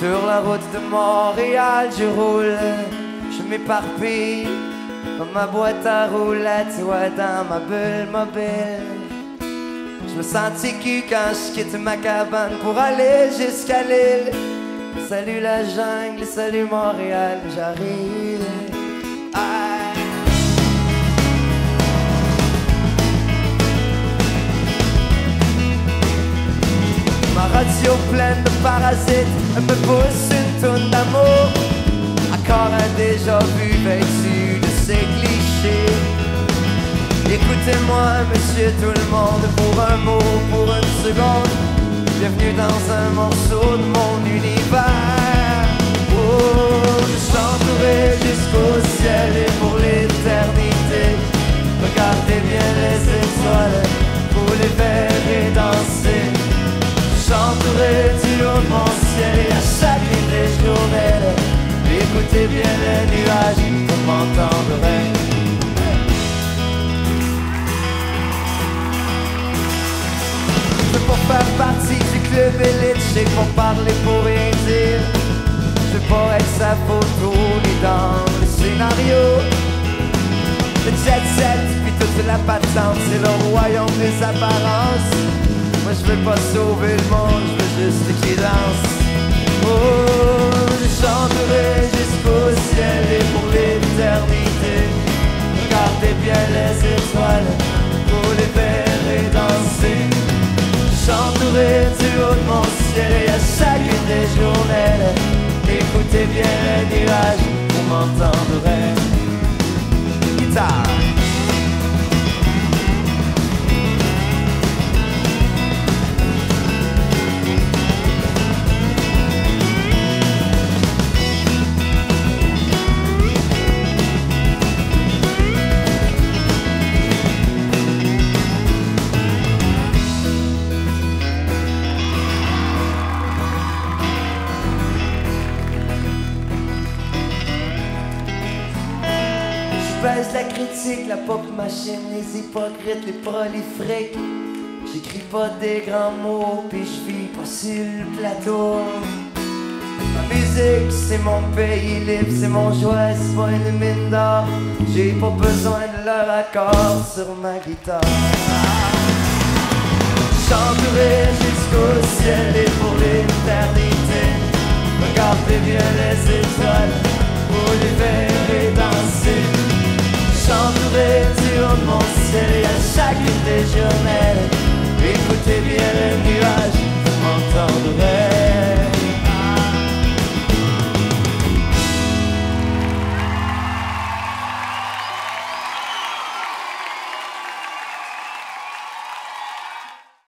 Sur la route de Montréal, je roule, je m'éparpille comme ma boîte à roulettes, ouais, dans ma bulle mobile. Je me sens ticu quand je quitte ma cabane pour aller jusqu'à l'île. Salut la jungle, salut Montréal, j'arrive. Ah. Ma radio pleine de parasites, elle me pousse une toune d'amour. Encore un déjà vu vêtu de ces clichés. Écoutez-moi, monsieur tout le monde, pour un mot, pour une seconde. Bienvenue dans un morceau de mon univers. Oh, je chanterai jusqu'au ciel et pour l'éternité. Regardez bien les étoiles, vous les verrez danser. Je chanterai du haut de mon ciel et à chacune des journées. Écoutez bien les nuages, vous m'entendrez. C'est pour faire partie du club élite, j'ai pour parler, pour rien dire. Je veux pas être sa photo, ni dans le scénario. Le jet set, puis toute la patente, c'est le royaume des apparences. Moi je veux pas sauver le monde, je veux juste qu'il danse. Oh, je chanterai jusqu'au ciel et pour l'éternité. Regardez bien les étoiles, vous les verrez danser. Je chanterai du haut de mon ciel et à chacune des journées. Écoutez bien les nuages, vous m'entendrez. Guitare. Baisse la critique, la pop machine, les hypocrites, les prolifriques. J'écris pas des grands mots, pis je vis pas sur le plateau. Ma musique, c'est mon pays libre, c'est mon joie, c'est pas une mine d'or. J'ai pas besoin de leur accord sur ma guitare. Chanterai jusqu'au ciel et pour l'éternité. Regardez bien les étoiles.